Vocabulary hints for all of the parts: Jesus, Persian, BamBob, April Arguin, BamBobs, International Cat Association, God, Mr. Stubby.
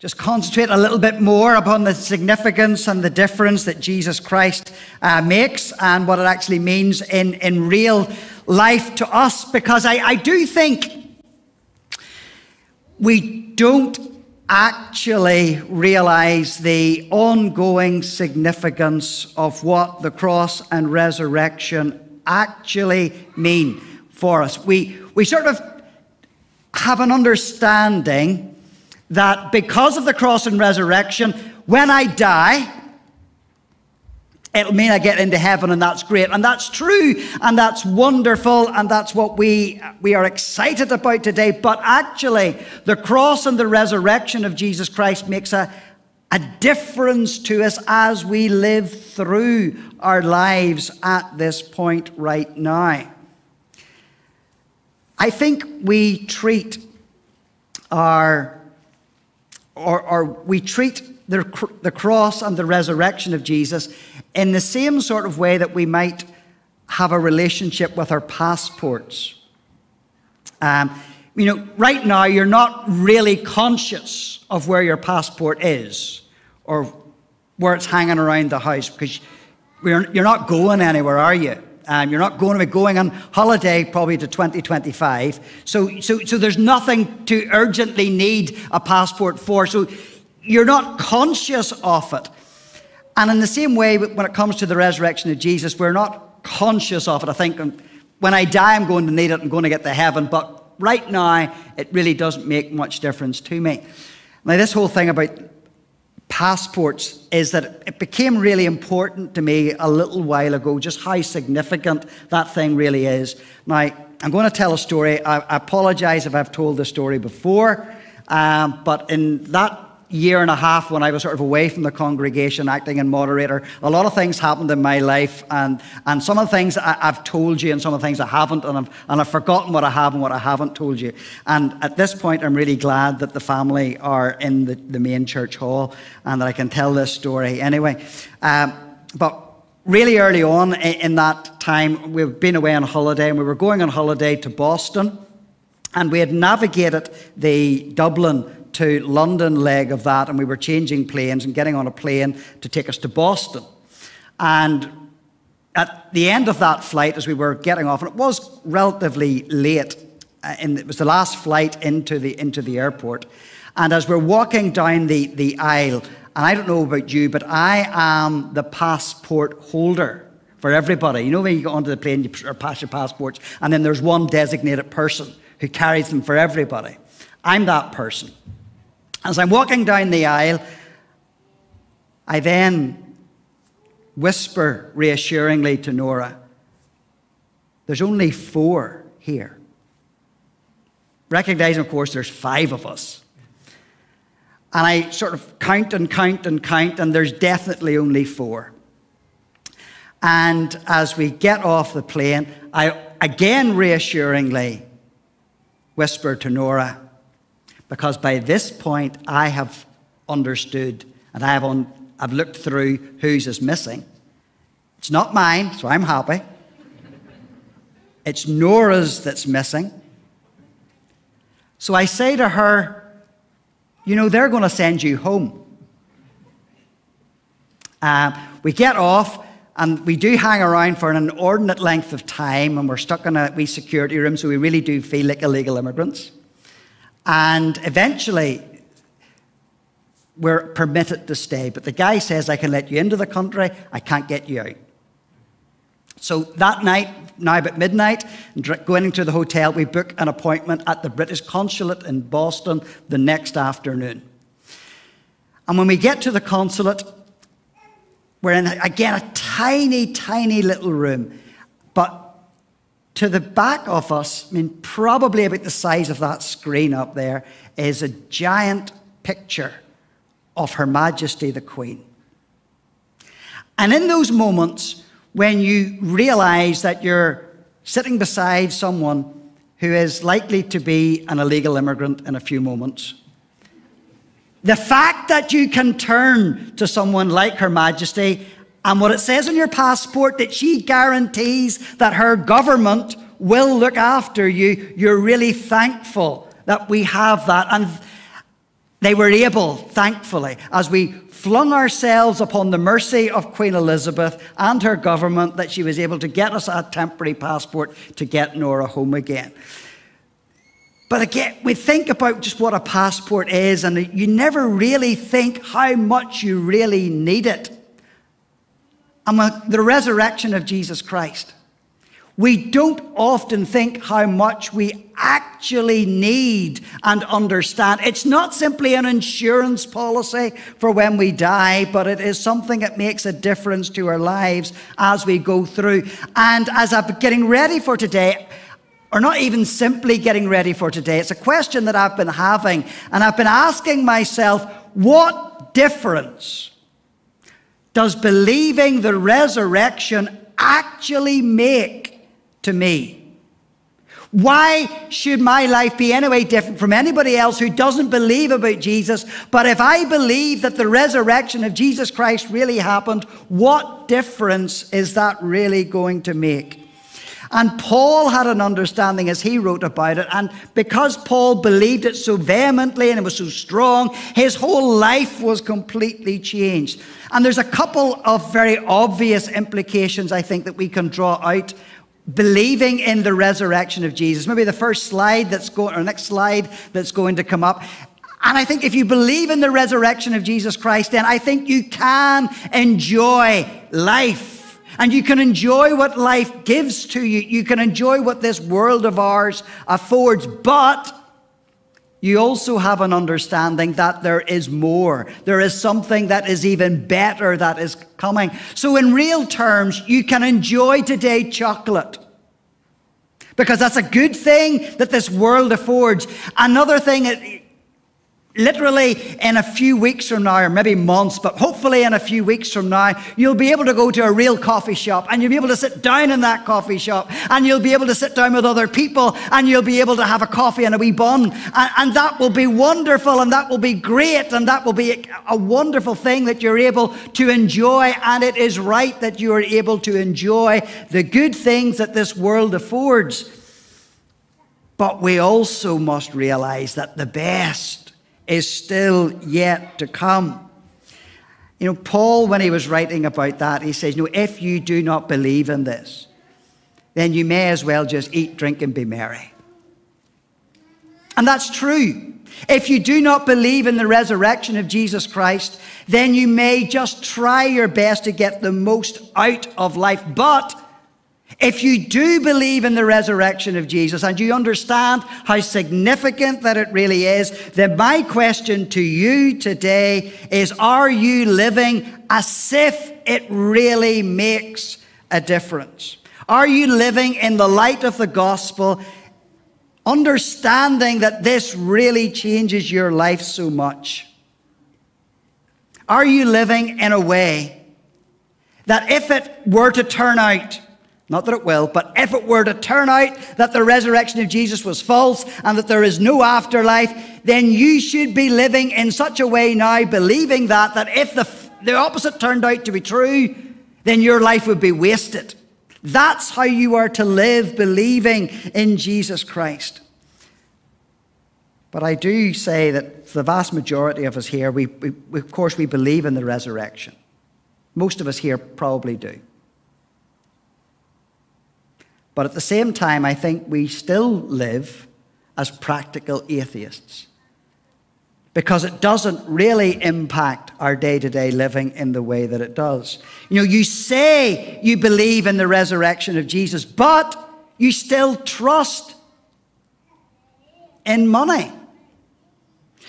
Just concentrate a little bit more upon the significance and the difference that Jesus Christ makes and what it actually means in real life to us. Because I do think we don't actually realize the ongoing significance of what the cross and resurrection actually mean for us. We sort of have an understanding that because of the cross and resurrection, when I die, it'll mean I get into heaven, and that's great. And that's true, and that's wonderful, and that's what we are excited about today. But actually, the cross and the resurrection of Jesus Christ makes a difference to us as we live through our lives at this point right now. I think we treat the cross and the resurrection of Jesus in the same sort of way that we might have a relationship with our passports. You know, right now, you're not really conscious of where your passport is or where it's hanging around the house, because you're not going anywhere, are you? You're not going to be going on holiday probably to 2025. So there's nothing to urgently need a passport for. So you're not conscious of it. And in the same way, when it comes to the resurrection of Jesus, we're not conscious of it. I think when I die, I'm going to need it. I'm going to get to heaven. But right now, it really doesn't make much difference to me. Now, this whole thing about passports is that it became really important to me a little while ago, just how significant that thing really is. Now, I'm going to tell a story. I apologize if I've told this story before, but in that year and a half when I was sort of away from the congregation acting and moderator, a lot of things happened in my life, and some of the things I've told you and some of the things I haven't, and I've forgotten what I have and what I haven't told you. And at this point, I'm really glad that the family are in the main church hall and that I can tell this story anyway. But really early on in that time, we've been away on holiday, and we were going on holiday to Boston, and we had navigated the Dublin to London leg of that, and we were changing planes and getting on a plane to take us to Boston. And at the end of that flight, as we were getting off, and it was relatively late, and it was the last flight into the airport, and as we're walking down the aisle, and I don't know about you, but I am the passport holder for everybody. You know, when you get onto the plane, you pass your passports, and then there's one designated person who carries them for everybody. I'm that person. As I'm walking down the aisle, I then whisper reassuringly to Nora, there's only four here. Recognizing, of course, there's five of us. And I sort of count and count and count, and there's definitely only four. And as we get off the plane, I again reassuringly whisper to Nora, because by this point, I have understood, and I've looked through whose is missing. It's not mine, so I'm happy. It's Nora's that's missing. So I say to her, you know, they're going to send you home. We get off, and we do hang around for an inordinate length of time, and we're stuck in a wee security room, so we really do feel like illegal immigrants. And eventually, we're permitted to stay. But the guy says, I can let you into the country, I can't get you out. So that night, now about midnight, going into the hotel, we book an appointment at the British Consulate in Boston the next afternoon. And when we get to the consulate, we're in, again, a tiny, tiny little room. But to the back of us, I mean, probably about the size of that screen up there, is a giant picture of Her Majesty the Queen. And in those moments when you realize that you're sitting beside someone who is likely to be an illegal immigrant in a few moments, the fact that you can turn to someone like Her Majesty, and what it says on your passport, that she guarantees that her government will look after you, you're really thankful that we have that. And They were able, thankfully, as we flung ourselves upon the mercy of Queen Elizabeth and her government, that she was able to get us a temporary passport to get Nora home again. But again, we think about just what a passport is, and you never really think how much you really need it. And with the resurrection of Jesus Christ, we don't often think how much we actually need and understand. It's not simply an insurance policy for when we die, but it is something that makes a difference to our lives as we go through. And as I'm getting ready for today, or not even simply getting ready for today, it's a question that I've been having, and I've been asking myself, what difference does believing the resurrection actually make to me? Why should my life be anyway different from anybody else who doesn't believe about Jesus? But if I believe that the resurrection of Jesus Christ really happened, what difference is that really going to make? And Paul had an understanding as he wrote about it. And because Paul believed it so vehemently and it was so strong, his whole life was completely changed. And there's a couple of very obvious implications, I think, that we can draw out believing in the resurrection of Jesus. Maybe the first slide that's going, or next slide that's going to come up. And I think if you believe in the resurrection of Jesus Christ, then I think you can enjoy life. And you can enjoy what life gives to you. You can enjoy what this world of ours affords. But you also have an understanding that there is more. There is something that is even better that is coming. So in real terms, you can enjoy today chocolate, because that's a good thing that this world affords. Another thing, literally in a few weeks from now, or maybe months, but hopefully in a few weeks from now, you'll be able to go to a real coffee shop, and you'll be able to sit down in that coffee shop, and you'll be able to sit down with other people, and you'll be able to have a coffee and a wee bun, and that will be wonderful, and that will be great, and that will be a wonderful thing that you're able to enjoy. And it is right that you are able to enjoy the good things that this world affords. But we also must realize that the best is still yet to come. You know, Paul, when he was writing about that, he says, you know, if you do not believe in this, then you may as well just eat, drink, and be merry. And that's true. If you do not believe in the resurrection of Jesus Christ, then you may just try your best to get the most out of life. But if you do believe in the resurrection of Jesus and you understand how significant that it really is, then my question to you today is, are you living as if it really makes a difference? Are you living in the light of the gospel, understanding that this really changes your life so much? Are you living in a way that if it were to turn out, not that it will, but if it were to turn out that the resurrection of Jesus was false and that there is no afterlife, then you should be living in such a way now, believing that if the opposite turned out to be true, then your life would be wasted. That's how you are to live, believing in Jesus Christ. But I do say that the vast majority of us here, of course, we believe in the resurrection. Most of us here probably do. But at the same time, I think we still live as practical atheists, because it doesn't really impact our day-to-day living in the way that it does. You know, you say you believe in the resurrection of Jesus, but you still trust in money.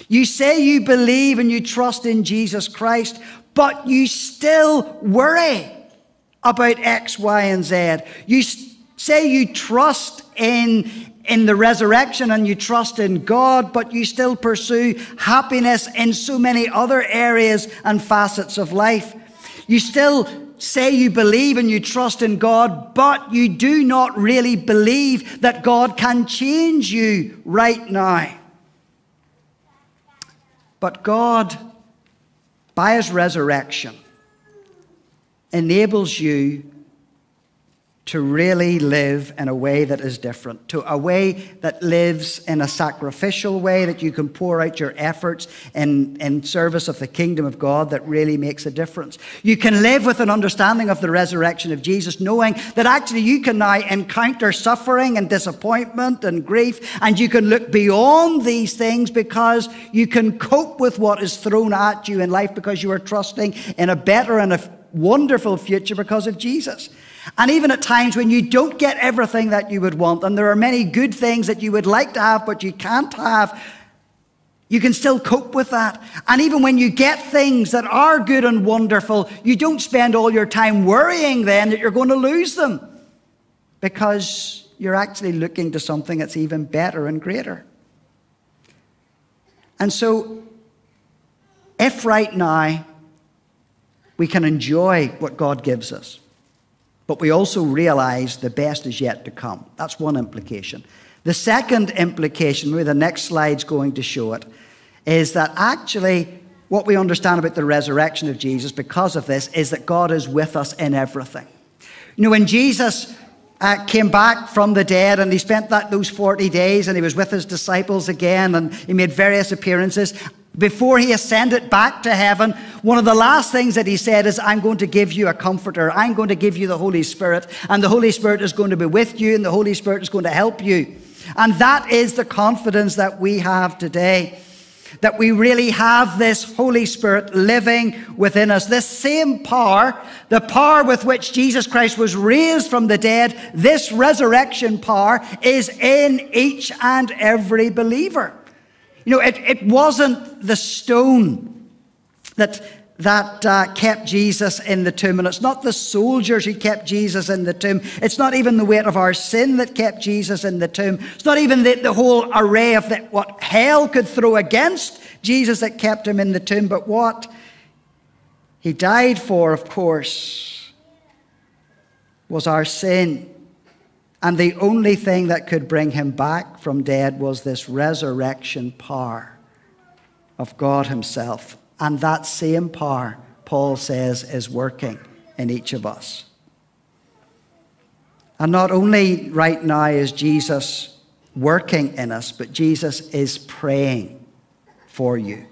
You say you believe and you trust in Jesus Christ, but you still worry about X, Y, and Z. You say you trust in the resurrection and you trust in God, but you still pursue happiness in so many other areas and facets of life. You still say you believe and you trust in God, but you do not really believe that God can change you right now. But God, by his resurrection, enables you to really live in a way that is different, to a way that lives in a sacrificial way, that you can pour out your efforts in service of the kingdom of God that really makes a difference. You can live with an understanding of the resurrection of Jesus, knowing that actually you can now encounter suffering and disappointment and grief, and you can look beyond these things because you can cope with what is thrown at you in life because you are trusting in a better and a wonderful future because of Jesus. And even at times when you don't get everything that you would want, and there are many good things that you would like to have but you can't have, you can still cope with that. And even when you get things that are good and wonderful, you don't spend all your time worrying then that you're going to lose them, because you're actually looking to something that's even better and greater. And so, if right now we can enjoy what God gives us, but we also realize the best is yet to come. That's one implication. The second implication, where the next slide's going to show it, is that actually what we understand about the resurrection of Jesus because of this is that God is with us in everything. You know, when Jesus came back from the dead and he spent those 40 days and he was with his disciples again and he made various appearances, before he ascended back to heaven, one of the last things that he said is, I'm going to give you a comforter. I'm going to give you the Holy Spirit, and the Holy Spirit is going to be with you, and the Holy Spirit is going to help you. And that is the confidence that we have today, that we really have this Holy Spirit living within us. This same power, the power with which Jesus Christ was raised from the dead, this resurrection power is in each and every believer. You know, it wasn't the stone that kept Jesus in the tomb, and it's not the soldiers who kept Jesus in the tomb. It's not even the weight of our sin that kept Jesus in the tomb. It's not even the whole array of what hell could throw against Jesus that kept him in the tomb. But what he died for, of course, was our sin. And the only thing that could bring him back from dead was this resurrection power of God himself. And that same power, Paul says, is working in each of us. And not only right now is Jesus working in us, but Jesus is praying for you.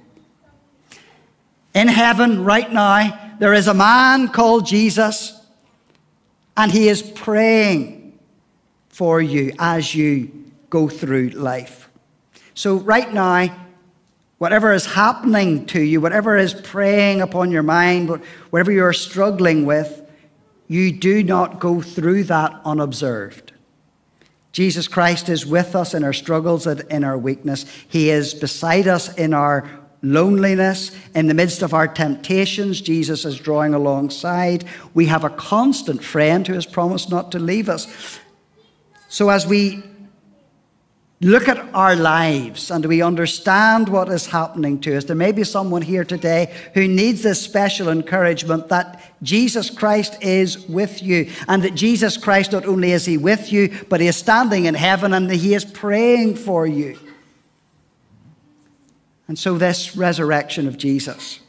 In heaven right now, there is a man called Jesus, and he is praying for you as you go through life. So right now, whatever is happening to you, whatever is preying upon your mind, whatever you're struggling with, you do not go through that unobserved. Jesus Christ is with us in our struggles and in our weakness. He is beside us in our loneliness. In the midst of our temptations, Jesus is drawing alongside. We have a constant friend who has promised not to leave us. So as we look at our lives and we understand what is happening to us, there may be someone here today who needs this special encouragement that Jesus Christ is with you, and that Jesus Christ, not only is he with you, but he is standing in heaven and he is praying for you. And so this resurrection of Jesus,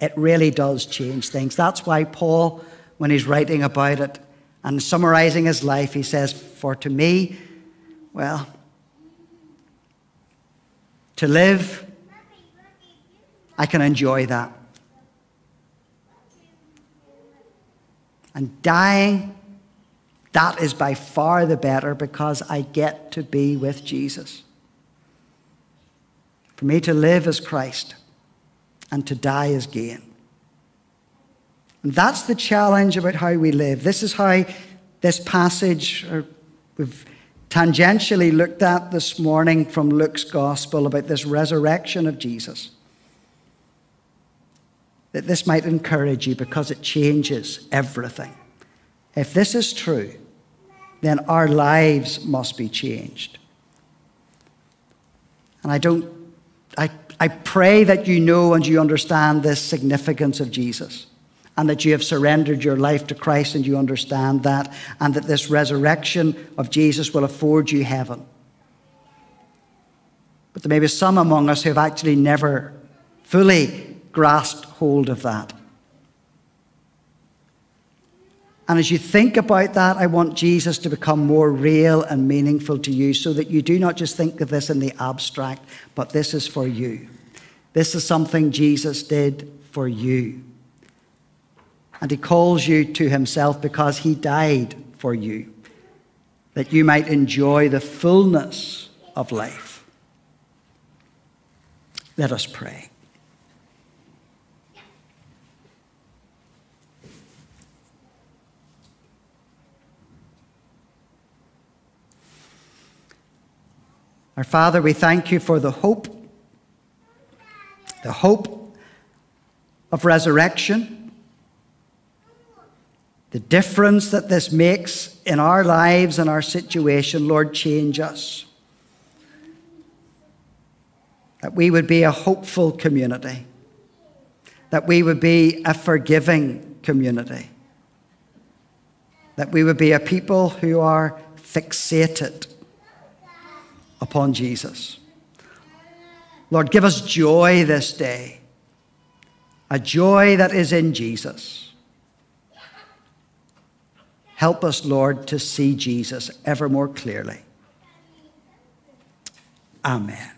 it really does change things. That's why Paul, when he's writing about it, and summarizing his life, he says, for to me, well, to live, I can enjoy that. And dying, that is by far the better, because I get to be with Jesus. For me to live is Christ, and to die is gain. And that's the challenge about how we live. This is how this passage we've tangentially looked at this morning from Luke's gospel about this resurrection of Jesus. That this might encourage you, because it changes everything. If this is true, then our lives must be changed. And I pray that you know and you understand this significance of Jesus, and that you have surrendered your life to Christ and you understand that, and that this resurrection of Jesus will afford you heaven. But there may be some among us who have actually never fully grasped hold of that. And as you think about that, I want Jesus to become more real and meaningful to you, so that you do not just think of this in the abstract, but this is for you. This is something Jesus did for you. And he calls you to himself because he died for you, that you might enjoy the fullness of life. Let us pray. Our Father, we thank you for the hope of resurrection, the difference that this makes in our lives and our situation. Lord, change us, that we would be a hopeful community, that we would be a forgiving community, that we would be a people who are fixated upon Jesus. Lord, give us joy this day, a joy that is in Jesus. Help us, Lord, to see Jesus ever more clearly. Amen.